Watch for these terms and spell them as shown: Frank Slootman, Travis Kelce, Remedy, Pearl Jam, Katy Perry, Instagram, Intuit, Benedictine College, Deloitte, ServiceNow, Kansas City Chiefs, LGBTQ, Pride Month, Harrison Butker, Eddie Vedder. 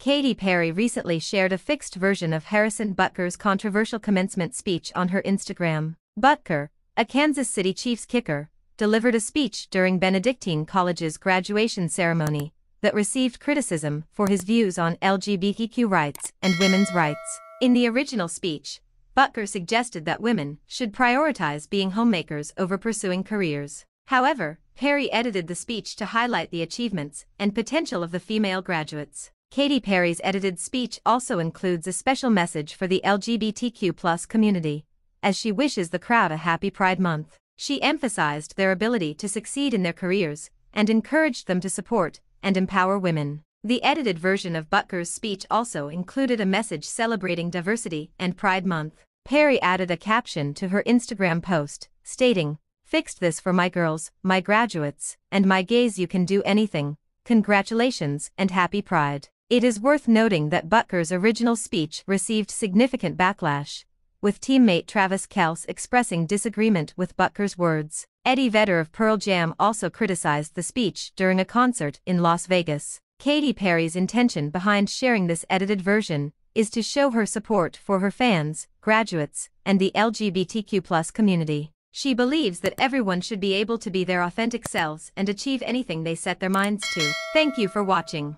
Katy Perry recently shared a fixed version of Harrison Butker's controversial commencement speech on her Instagram. Butker, a Kansas City Chiefs kicker, delivered a speech during Benedictine College's graduation ceremony that received criticism for his views on LGBTQ rights and women's rights. In the original speech, Butker suggested that women should prioritize being homemakers over pursuing careers. However, Perry edited the speech to highlight the achievements and potential of the female graduates. Katy Perry's edited speech also includes a special message for the LGBTQ+ community, as she wishes the crowd a happy Pride Month. She emphasized their ability to succeed in their careers and encouraged them to support and empower women. The edited version of Butker's speech also included a message celebrating diversity and Pride Month. Perry added a caption to her Instagram post, stating, "Fixed this for my girls, my graduates, and my gays. You can do anything. Congratulations and happy Pride." It is worth noting that Butker's original speech received significant backlash, with teammate Travis Kelce expressing disagreement with Butker's words. Eddie Vedder of Pearl Jam also criticized the speech during a concert in Las Vegas. Katy Perry's intention behind sharing this edited version is to show her support for her fans, graduates, and the LGBTQ+ community. She believes that everyone should be able to be their authentic selves and achieve anything they set their minds to. Thank you for watching.